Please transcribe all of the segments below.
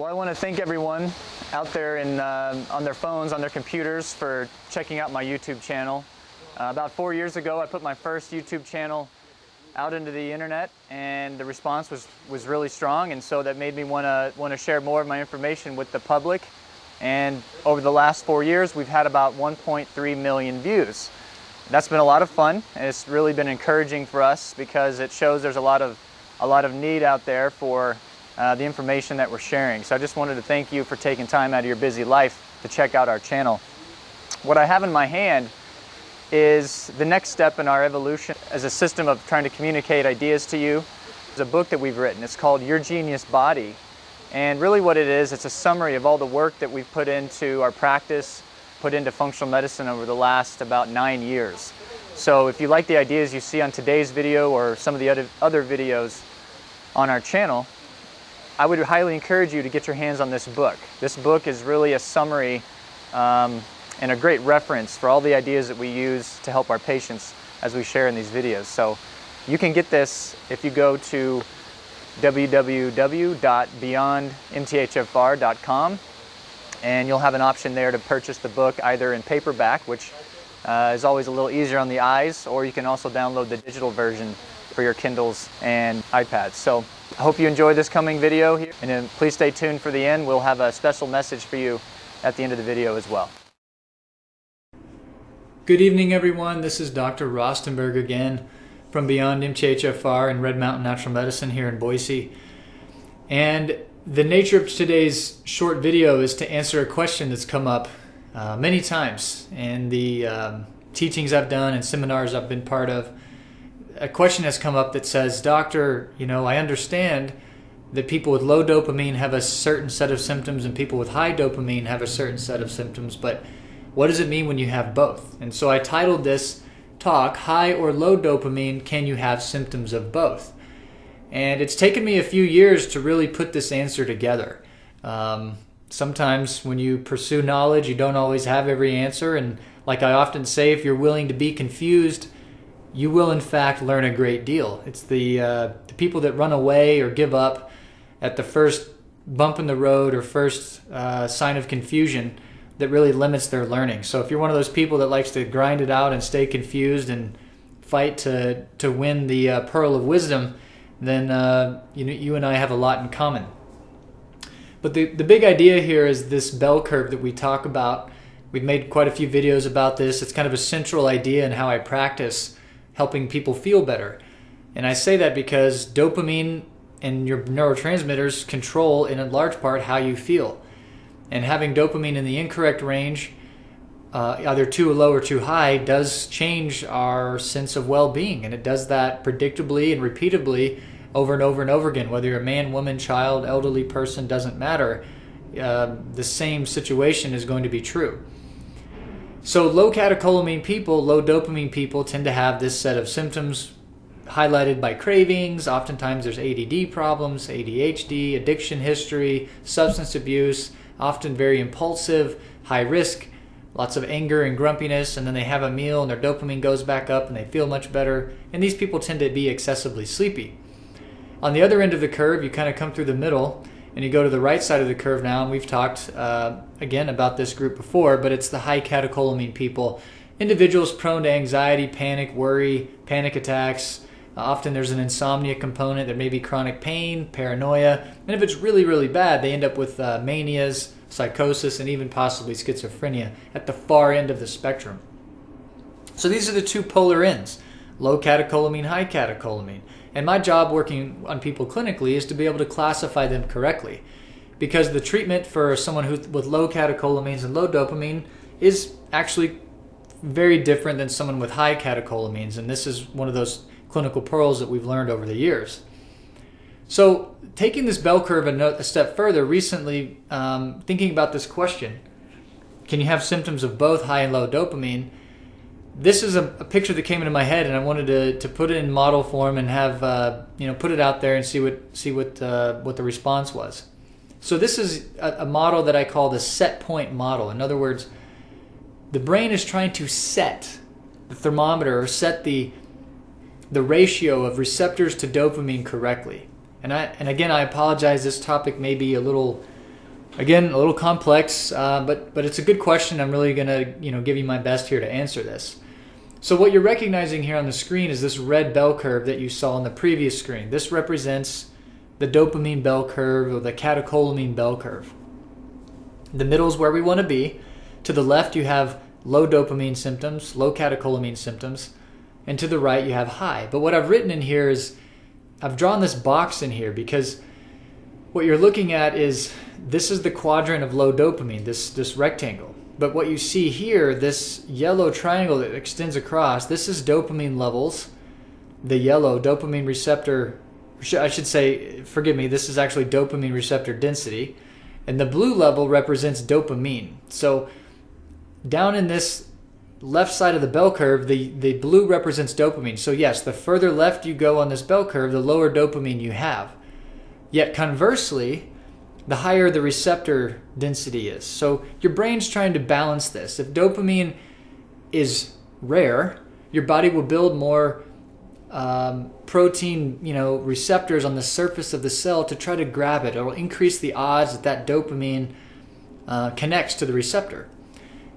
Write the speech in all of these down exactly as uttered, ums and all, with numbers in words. Well, I want to thank everyone out there in, uh, on their phones, on their computers, for checking out my YouTube channel. Uh, about four years ago, I put my first YouTube channel out into the internet, and the response was, was really strong, and so that made me want to want to share more of my information with the public. And over the last four years, we've had about one point three million views. That's been a lot of fun, and it's really been encouraging for us because it shows there's a lot of, a lot of need out there for uh, the information that we're sharing. So I just wanted to thank you for taking time out of your busy life to check out our channel. What I have in my hand is the next step in our evolution as a system of trying to communicate ideas to you. There's a book that we've written. It's called Your Genius Body. And really what it is, it's a summary of all the work that we've put into our practice, put into functional medicine over the last about nine years. So if you like the ideas you see on today's video or some of the other, other videos on our channel, I would highly encourage you to get your hands on this book. This book is really a summary um, and a great reference for all the ideas that we use to help our patients as we share in these videos. So you can get this if you go to w w w dot beyond m t h f r dot com, and you'll have an option there to purchase the book either in paperback, which uh, is always a little easier on the eyes, or you can also download the digital version for your Kindles and iPads. So I hope you enjoy this coming video here, and then please stay tuned for the end. We'll have a special message for you at the end of the video as well. Good evening, everyone. This is Doctor Rostenberg again from Beyond M T H F R and Red Mountain Natural Medicine here in Boise. And the nature of today's short video is to answer a question that's come up uh, many times in the um, teachings I've done and seminars I've been part of. A question has come up that says, Doctor, you know, I understand that people with low dopamine have a certain set of symptoms and people with high dopamine have a certain set of symptoms, but what does it mean when you have both? And so I titled this talk, High or Low Dopamine, Can You Have Symptoms of Both? And it's taken me a few years to really put this answer together. Um, sometimes when you pursue knowledge, you don't always have every answer. And like I often say, if you're willing to be confused, you will in fact learn a great deal. It's the, uh, the people that run away or give up at the first bump in the road or first uh, sign of confusion that really limits their learning. So if you're one of those people that likes to grind it out and stay confused and fight to, to win the uh, pearl of wisdom, then uh, you know, you and I have a lot in common. But the, the big idea here is this bell curve that we talk about. We've made quite a few videos about this. It's kind of a central idea in how I practice helping people feel better. And I say that because dopamine and your neurotransmitters control in a large part how you feel. And having dopamine in the incorrect range, uh, either too low or too high, does change our sense of well-being. And it does that predictably and repeatably over and over and over again. Whether you're a man, woman, child, elderly person, doesn't matter. Uh, the same situation is going to be true. So low catecholamine people, low dopamine people tend to have this set of symptoms highlighted by cravings. Oftentimes there's A D D problems, A D H D, addiction history, substance abuse, often very impulsive, high risk, lots of anger and grumpiness, and then they have a meal and their dopamine goes back up and they feel much better. And these people tend to be excessively sleepy. On the other end of the curve, you kind of come through the middle and you go to the right side of the curve now, and we've talked uh, again about this group before, but it's the high catecholamine people, individuals prone to anxiety, panic, worry, panic attacks. Uh, often there's an insomnia component. There may be chronic pain, paranoia, and if it's really, really bad, they end up with uh, manias, psychosis, and even possibly schizophrenia at the far end of the spectrum. So these are the two polar ends, low catecholamine, high catecholamine. And my job working on people clinically is to be able to classify them correctly, because the treatment for someone who, with low catecholamines and low dopamine is actually very different than someone with high catecholamines, and this is one of those clinical pearls that we've learned over the years. So taking this bell curve a step further, recently um, thinking about this question, can you have symptoms of both high and low dopamine? This is a, a picture that came into my head, and I wanted to, to put it in model form and have uh, you know, put it out there and see what see what uh, what the response was. So this is a, a model that I call the set point model. In other words, the brain is trying to set the thermometer or set the the ratio of receptors to dopamine correctly. And I and again, I apologize, this topic may be a little Again, a little complex, uh, but, but it's a good question. I'm really gonna you know, give you my best here to answer this. So what you're recognizing here on the screen is this red bell curve that you saw on the previous screen. This represents the dopamine bell curve or the catecholamine bell curve. The middle is where we wanna be. To the left, you have low dopamine symptoms, low catecholamine symptoms, and to the right, you have high. But what I've written in here is, I've drawn this box in here because what you're looking at is, this is the quadrant of low dopamine, this, this rectangle. But what you see here, this yellow triangle that extends across, this is dopamine levels, the yellow dopamine receptor, I should say, forgive me, this is actually dopamine receptor density. And the blue level represents dopamine. So down in this left side of the bell curve, the, the blue represents dopamine. So yes, the further left you go on this bell curve, the lower dopamine you have. Yet conversely, the higher the receptor density is. So your brain's trying to balance this. If dopamine is rare, your body will build more um, protein, you know, receptors on the surface of the cell to try to grab it. It'll increase the odds that that dopamine uh, connects to the receptor.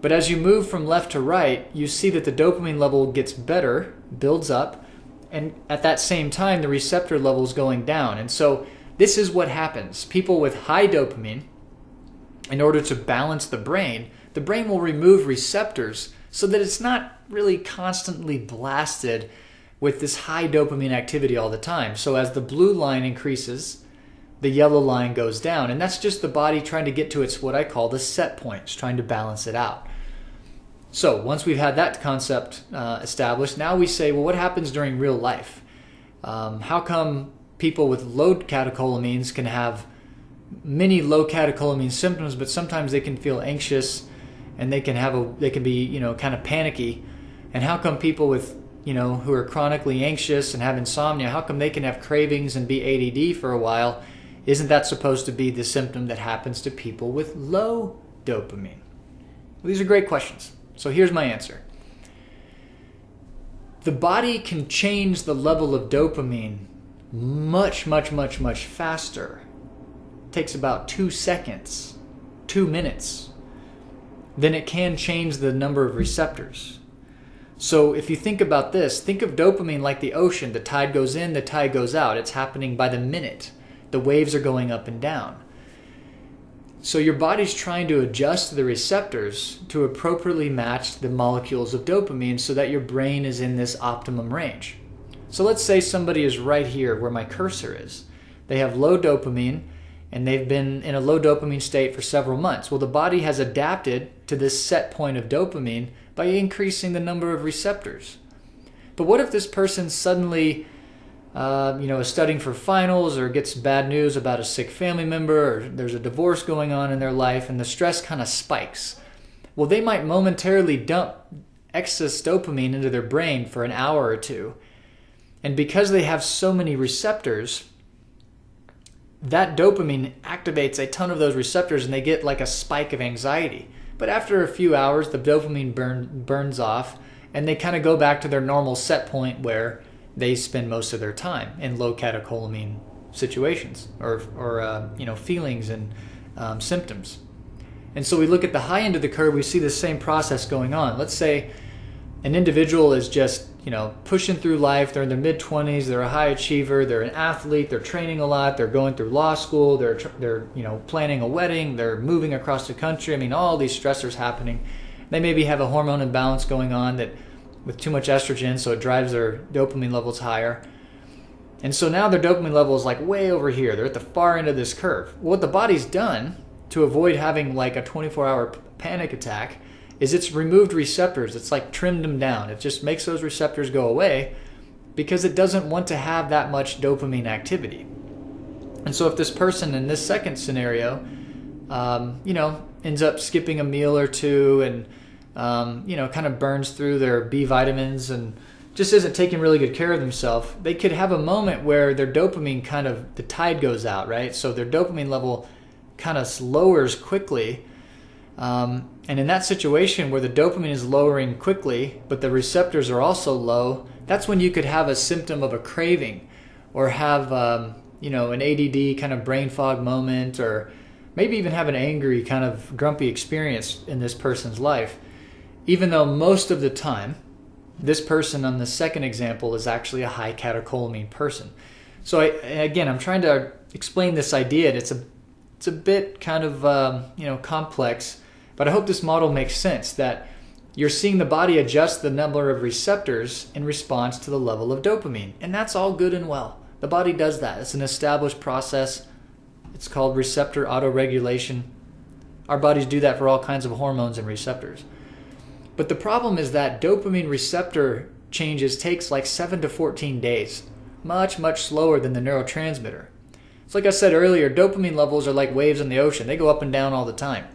But as you move from left to right, you see that the dopamine level gets better, builds up, and at that same time, the receptor level is going down. And so this is what happens. People with high dopamine, in order to balance the brain, the brain will remove receptors so that it's not really constantly blasted with this high dopamine activity all the time. So as the blue line increases, the yellow line goes down. And that's just the body trying to get to its, what I call the set points, trying to balance it out. So once we've had that concept uh, established, now we say, well, what happens during real life? Um, how come people with low catecholamines can have many low catecholamine symptoms, but sometimes they can feel anxious and they can have a they can be you know kind of panicky? And how come people with you know who are chronically anxious and have insomnia, how come they can have cravings and be A D D for a while? Isn't that supposed to be the symptom that happens to people with low dopamine? Well, these are great questions. So here's my answer. The body can change the level of dopamine much, much, much, much faster. It takes about two seconds, two minutes, then it can change the number of receptors. So if you think about this, think of dopamine like the ocean. The tide goes in, the tide goes out. It's happening by the minute. The waves are going up and down. So your body's trying to adjust the receptors to appropriately match the molecules of dopamine so that your brain is in this optimum range. So let's say somebody is right here where my cursor is. They have low dopamine and they've been in a low dopamine state for several months. Well, the body has adapted to this set point of dopamine by increasing the number of receptors. But what if this person suddenly Uh, you know, is studying for finals or gets bad news about a sick family member, or there's a divorce going on in their life and the stress kind of spikes? Well, they might momentarily dump excess dopamine into their brain for an hour or two. And because they have so many receptors, that dopamine activates a ton of those receptors and they get like a spike of anxiety. But after a few hours, the dopamine burn, burns off and they kind of go back to their normal set point where they spend most of their time in low catecholamine situations or, or uh, you know, feelings and um, symptoms. And so we look at the high end of the curve, we see the same process going on. Let's say an individual is just, you know, pushing through life, they're in their mid twenties, they're a high achiever, they're an athlete, they're training a lot, they're going through law school, they're, they're you know, planning a wedding, they're moving across the country. I mean, all these stressors happening. They maybe have a hormone imbalance going on that with too much estrogen, so it drives their dopamine levels higher. And so now their dopamine level is like way over here. They're at the far end of this curve. What the body's done to avoid having like a twenty-four hour panic attack is it's removed receptors. It's like trimmed them down. It just makes those receptors go away because it doesn't want to have that much dopamine activity. And so if this person in this second scenario, um, you know, ends up skipping a meal or two and Um, you know, kind of burns through their B vitamins and just isn't taking really good care of themselves, they could have a moment where their dopamine kind of, the tide goes out, right? So their dopamine level kind of lowers quickly. Um, and in that situation where the dopamine is lowering quickly, but the receptors are also low, that's when you could have a symptom of a craving or have, um, you know, an A D D kind of brain fog moment or maybe even have an angry, kind of grumpy experience in this person's life, even though most of the time, this person on the second example is actually a high catecholamine person. So I, again, I'm trying to explain this idea, and it's a, it's a bit kind of um, you know, complex, but I hope this model makes sense, that you're seeing the body adjust the number of receptors in response to the level of dopamine, and that's all good and well. The body does that. It's an established process. It's called receptor autoregulation. Our bodies do that for all kinds of hormones and receptors. But the problem is that dopamine receptor changes takes like seven to fourteen days, much, much slower than the neurotransmitter. So like I said earlier, dopamine levels are like waves in the ocean. They go up and down all the time.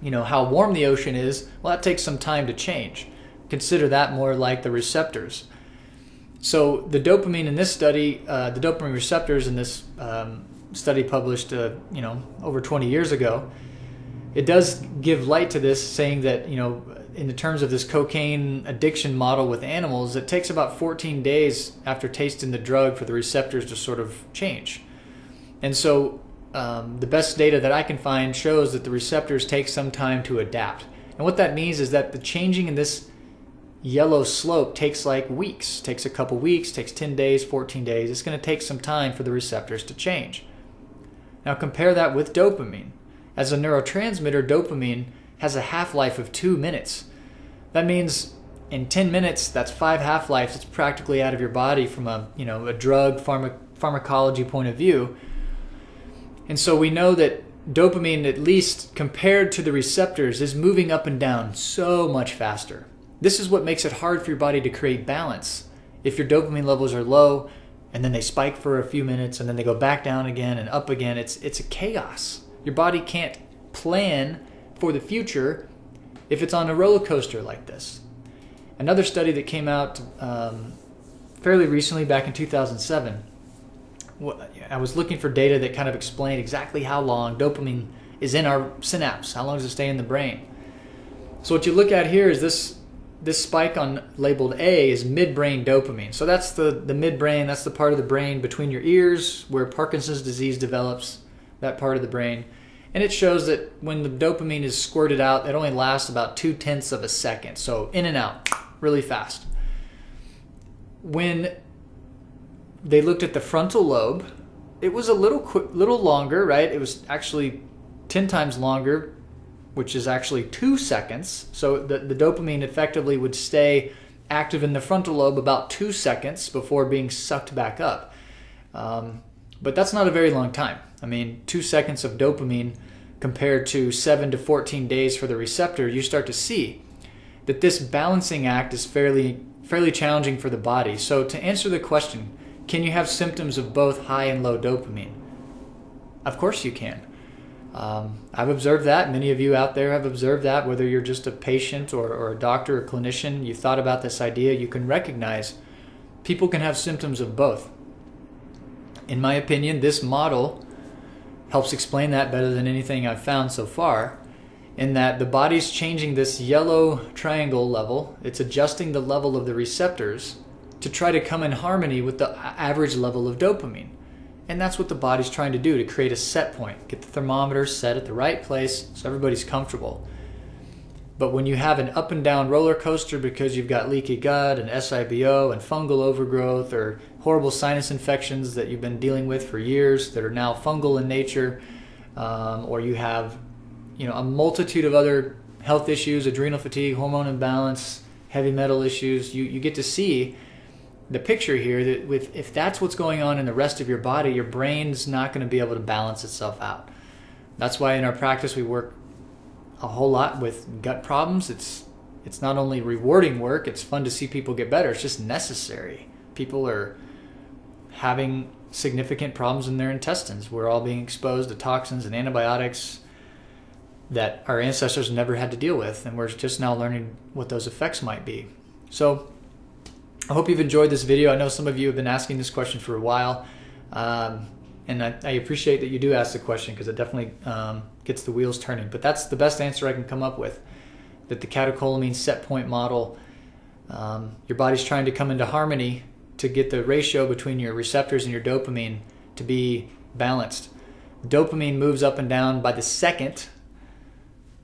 You know, how warm the ocean is, well, that takes some time to change. Consider that more like the receptors. So the dopamine in this study, uh, the dopamine receptors in this um, study published, uh, you know, over twenty years ago, it does give light to this, saying that, you know, in the terms of this cocaine addiction model with animals, it takes about fourteen days after tasting the drug for the receptors to sort of change. And so Um, the best data that I can find shows that the receptors take some time to adapt. And what that means is that the changing in this yellow slope takes like weeks, takes a couple weeks, takes ten days, fourteen days. It's going to take some time for the receptors to change. Now compare that with dopamine. As a neurotransmitter, dopamine has a half-life of two minutes. That means in ten minutes, that's five half-lives. It's practically out of your body from a, you know, a drug pharma pharmacology point of view. And so we know that dopamine, at least compared to the receptors, is moving up and down so much faster. This is what makes it hard for your body to create balance. If your dopamine levels are low, and then they spike for a few minutes, and then they go back down again and up again, it's, it's a chaos. Your body can't plan for the future if it's on a roller coaster like this. Another study that came out um, fairly recently, back in two thousand seven, I was looking for data that kind of explained exactly how long dopamine is in our synapse. How long does it stay in the brain? So what you look at here is this, this spike on labeled A is midbrain dopamine. So that's the, the midbrain, that's the part of the brain between your ears where Parkinson's disease develops, that part of the brain. And it shows that when the dopamine is squirted out, it only lasts about two-tenths of a second. So in and out, really fast. When they looked at the frontal lobe, it was a little quick, little longer, right? It was actually ten times longer, which is actually two seconds. So the, the dopamine effectively would stay active in the frontal lobe about two seconds before being sucked back up. Um, but that's not a very long time. I mean, two seconds of dopamine compared to seven to fourteen days for the receptor, you start to see that this balancing act is fairly, fairly challenging for the body. So to answer the question, can you have symptoms of both high and low dopamine? Of course you can. Um, I've observed that. Many of you out there have observed that. Whether you're just a patient or, or a doctor or clinician, you've thought about this idea, you can recognize people can have symptoms of both. In my opinion, this model helps explain that better than anything I've found so far, in that the body's changing this yellow triangle level. It's adjusting the level of the receptors to try to come in harmony with the average level of dopamine. And that's what the body's trying to do, to create a set point, get the thermometer set at the right place so everybody's comfortable. But when you have an up and down roller coaster because you've got leaky gut and S I B O and fungal overgrowth or horrible sinus infections that you've been dealing with for years that are now fungal in nature, um, or you have, you know, a multitude of other health issues, adrenal fatigue, hormone imbalance, heavy metal issues, you, you get to see the picture here that with, if that's what's going on in the rest of your body, your brain's not going to be able to balance itself out. That's why in our practice we work a whole lot with gut problems. It's, it's not only rewarding work, it's fun to see people get better. It's just necessary. People are having significant problems in their intestines. We're all being exposed to toxins and antibiotics that our ancestors never had to deal with, and we're just now learning what those effects might be. So I hope you've enjoyed this video. I know some of you have been asking this question for a while, um, and I, I appreciate that you do ask the question, because it definitely um, gets the wheels turning. But that's the best answer I can come up with, that the catecholamine set point model, um, your body's trying to come into harmony to get the ratio between your receptors and your dopamine to be balanced. Dopamine moves up and down by the second,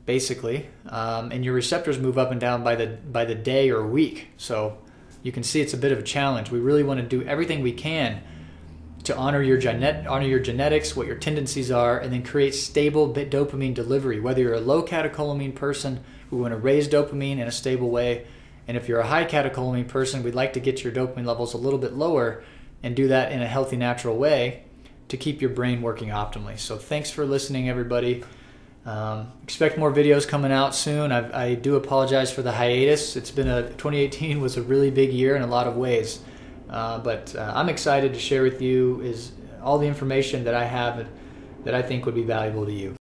basically, um, and your receptors move up and down by the by the day or week. So you can see it's a bit of a challenge. We really want to do everything we can to honor your genet honor your genetics, what your tendencies are, and then create stable bit dopamine delivery. Whether you're a low catecholamine person, we want to raise dopamine in a stable way, and if you're a high catecholamine person, we'd like to get your dopamine levels a little bit lower and do that in a healthy, natural way to keep your brain working optimally. So thanks for listening, everybody. Um, expect more videos coming out soon. I've, I do apologize for the hiatus. It's been a twenty eighteen was a really big year in a lot of ways, uh, but uh, I'm excited to share with you is all the information that I have that I think would be valuable to you.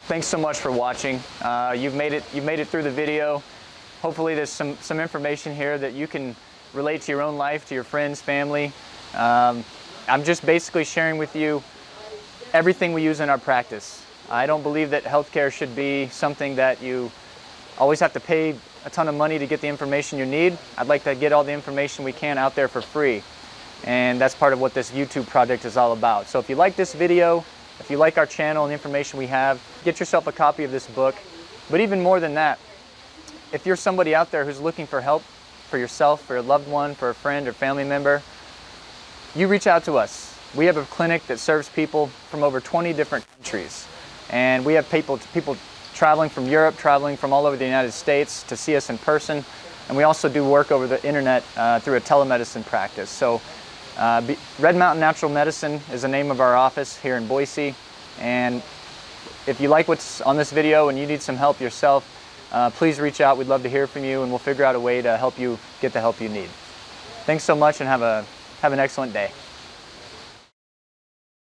Thanks so much for watching. Uh, you've made it. You've made it through the video. Hopefully, there's some some information here that you can relate to your own life, to your friends, family. Um, I'm just basically sharing with you everything we use in our practice. I don't believe that healthcare should be something that you always have to pay a ton of money to get the information you need. I'd like to get all the information we can out there for free. And that's part of what this YouTube project is all about. So if you like this video, if you like our channel and the information we have, get yourself a copy of this book. But even more than that, if you're somebody out there who's looking for help for yourself, for a loved one, for a friend or family member, you reach out to us. We have a clinic that serves people from over twenty different countries, and we have people, people traveling from Europe, traveling from all over the United States to see us in person, and we also do work over the internet uh, through a telemedicine practice. So uh, be, Red Mountain Natural Medicine is the name of our office here in Boise, and if you like what's on this video and you need some help yourself, uh, please reach out. We'd love to hear from you, and we'll figure out a way to help you get the help you need. Thanks so much, and have a, have an excellent day.